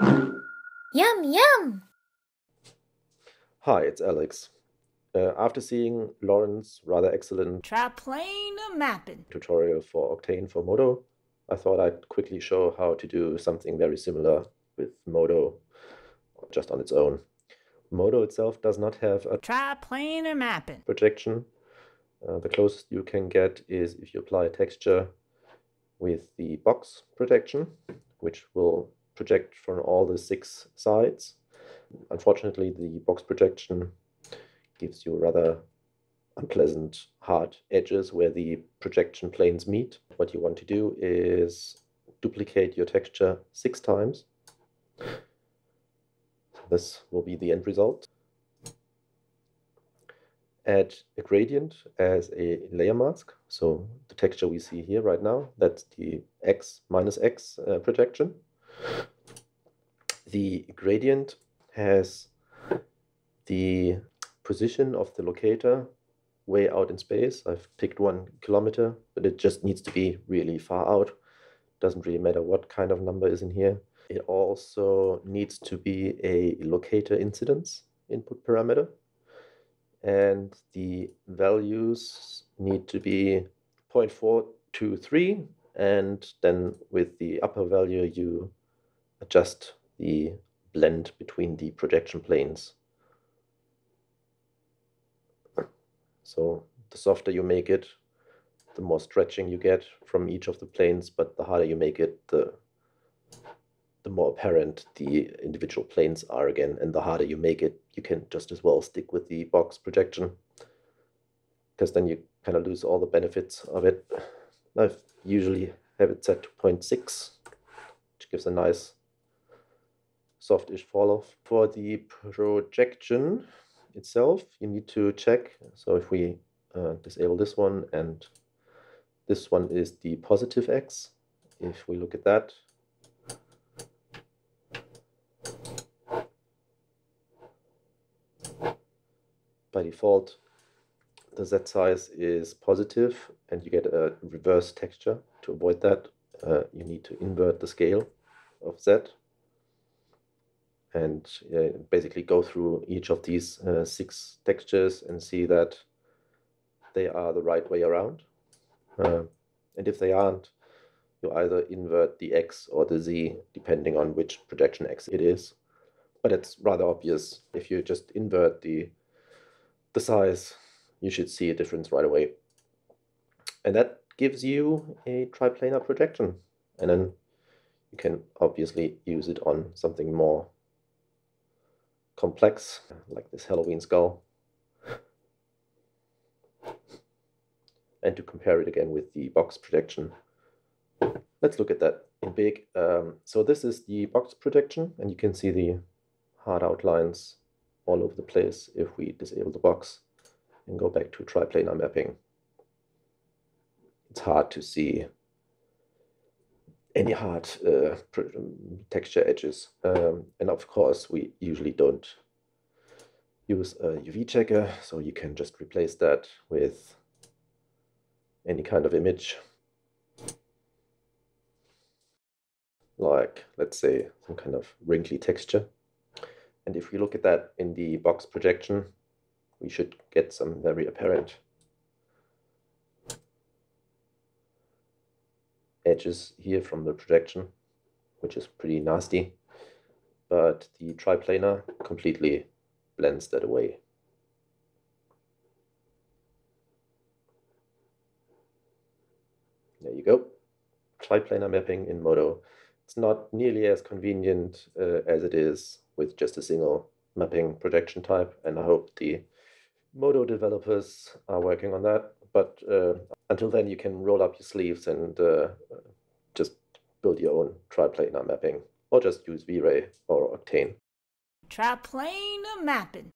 Yum, yum! Hi, it's Alex. After seeing Lauren's rather excellent Triplanar Mapping tutorial for Octane for Modo, I thought I'd quickly show how to do something very similar with Modo, just on its own. Modo itself does not have a Triplanar Mapping projection. The closest you can get is if you apply a texture with the box projection, which will project from all the 6 sides. Unfortunately, the box projection gives you rather unpleasant hard edges where the projection planes meet. What you want to do is duplicate your texture 6 times. This will be the end result. Add a gradient as a layer mask. So the texture we see here right now, that's the X minus X projection. The gradient has the position of the locator way out in space. I've picked 1 kilometer, but it just needs to be really far out. Doesn't really matter what kind of number is in here. It also needs to be a locator incidence input parameter, and the values need to be 0.423, and then with the upper value you adjust the blend between the projection planes. So the softer you make it, the more stretching you get from each of the planes, but the harder you make it, the more apparent the individual planes are again, and the harder you make it, you can just as well stick with the box projection, because then you kind of lose all the benefits of it. I usually have it set to 0.6, which gives a nice softish fall off. For the projection itself, you need to check. So if we disable this one, and this one is the positive X. If we look at that, by default, the Z size is positive and you get a reverse texture. To avoid that, you need to invert the scale of Z and basically go through each of these 6 textures and see that they are the right way around. And if they aren't, you either invert the X or the Z, depending on which projection X it is. But it's rather obvious. If you just invert the size, you should see a difference right away. And that gives you a triplanar projection. And then you can obviously use it on something more complex, like this Halloween skull. And to compare it again with the box projection. Let's look at that in big. So this is the box projection, and you can see the hard outlines all over the place if we disable the box and go back to triplanar mapping. It's hard to see any hard texture edges. And of course, we usually don't use a UV checker, so you can just replace that with any kind of image. Like, let's say, some kind of wrinkly texture. And if we look at that in the box projection, we should get some very apparent edges here from the projection, which is pretty nasty. But the triplanar completely blends that away. There you go. Triplanar mapping in Modo. It's not nearly as convenient as it is with just a single mapping projection type, and I hope the Modo developers are working on that. But until then, you can roll up your sleeves and just build your own triplanar mapping, or just use V-Ray or Octane. Triplanar mapping.